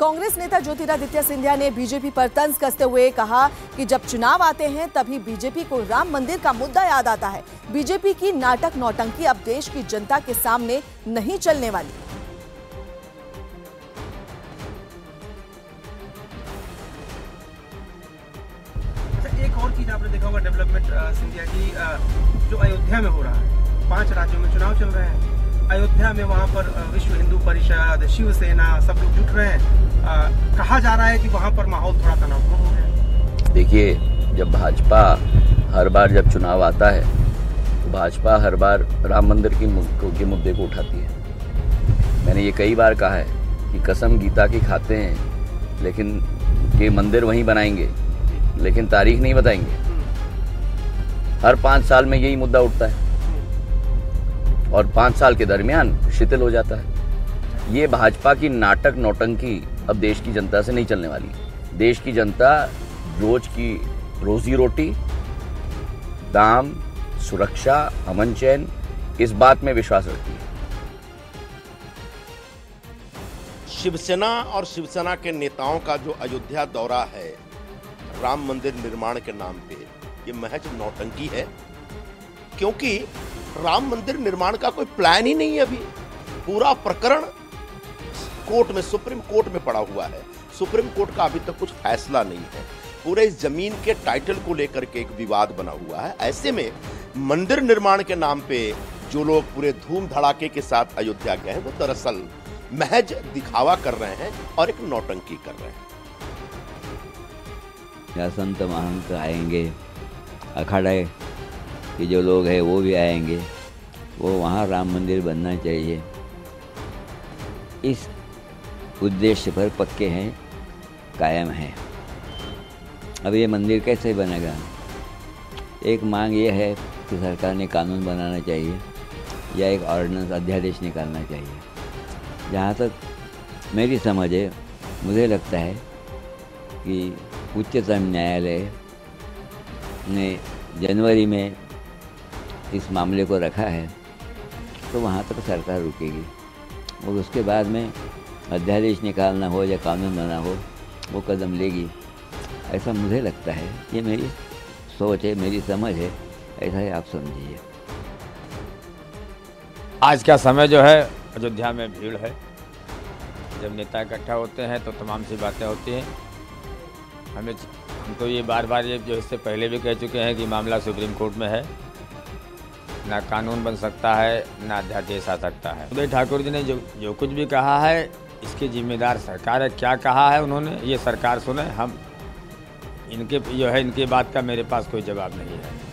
कांग्रेस नेता ज्योतिरादित्य सिंधिया ने बीजेपी पर तंज कसते हुए कहा कि जब चुनाव आते हैं तभी बीजेपी को राम मंदिर का मुद्दा याद आता है। बीजेपी की नाटक नौटंकी अब देश की जनता के सामने नहीं चलने वाली। एक और चीज आपने देखा होगा डेवलपमेंट सिंधिया की, जो अयोध्या में हो रहा है, 5 राज्यों में चुनाव चल रहे हैं। अयोध्या में वहाँ पर विश्व हिंदू परिषद, शिव सेना सब लोग जुट रहे हैं। कहा जा रहा है कि वहाँ पर माहौल थोड़ा तनावपूर्ण हो गया। देखिए, जब भाजपा हर बार जब चुनाव आता है तो भाजपा हर बार राम मंदिर के मुद्दे को उठाती है। मैंने ये कई बार कहा है कि कसम गीता की खाते हैं लेकिन ये मंदिर वहीं बनाएंगे लेकिन तारीख नहीं बताएंगे। हर 5 साल में यही मुद्दा उठता है और 5 साल के दरमियान शिथिल हो जाता है। ये भाजपा की नाटक नौटंकी अब देश की जनता से नहीं चलने वाली। देश की जनता रोज की रोजी रोटी, दाम, सुरक्षा, अमन चैन, इस बात में विश्वास रखती है। शिवसेना और शिवसेना के नेताओं का जो अयोध्या दौरा है राम मंदिर निर्माण के नाम पे, ये महज नौटंकी है, क्योंकि राम मंदिर निर्माण का कोई प्लान ही नहीं है। अभी पूरा प्रकरण कोर्ट में, सुप्रीम कोर्ट में पड़ा हुआ है। सुप्रीम कोर्ट का अभी तक कुछ फैसला नहीं है। पूरे इस जमीन के टाइटल को लेकर के एक विवाद बना हुआ है। ऐसे में मंदिर निर्माण के नाम पे जो लोग पूरे धूम धड़ाके के साथ अयोध्या गए हैं, वो दरअसल महज दिखावा कर रहे हैं और एक नौटंकी कर रहे हैं। संत महंत आएंगे, अखाड़े कि जो लोग हैं वो भी आएंगे, वो वहाँ राम मंदिर बनना चाहिए इस उद्देश्य पर पक्के हैं, कायम हैं। अब ये मंदिर कैसे बनेगा? एक मांग ये है कि सरकार ने कानून बनाना चाहिए या एक ऑर्डिनेंस, अध्यादेश निकालना चाहिए। जहाँ तक मेरी समझ है, मुझे लगता है कि उच्चतम न्यायालय ने जनवरी में इस मामले को रखा है तो वहाँ तक सरकार रुकेगी और उसके बाद में अध्यादेश निकालना हो या कानून बना हो, वो कदम लेगी, ऐसा मुझे लगता है। ये मेरी सोच है, मेरी समझ है, ऐसा ही आप समझिए। आज का समय जो है अयोध्या में भीड़ है। जब नेता इकट्ठा होते हैं तो तमाम सी बातें होती हैं। हम तो ये बार बार, ये जो इससे पहले भी कह चुके हैं कि मामला सुप्रीम कोर्ट में है, ना कानून बन सकता है ना अध्यादेश आ सकता है। उदय ठाकुर जी ने जो कुछ भी कहा है इसके जिम्मेदार सरकार है। क्या कहा है उन्होंने ये सरकार सुने, हम इनके जो है इनके बात का मेरे पास कोई जवाब नहीं है।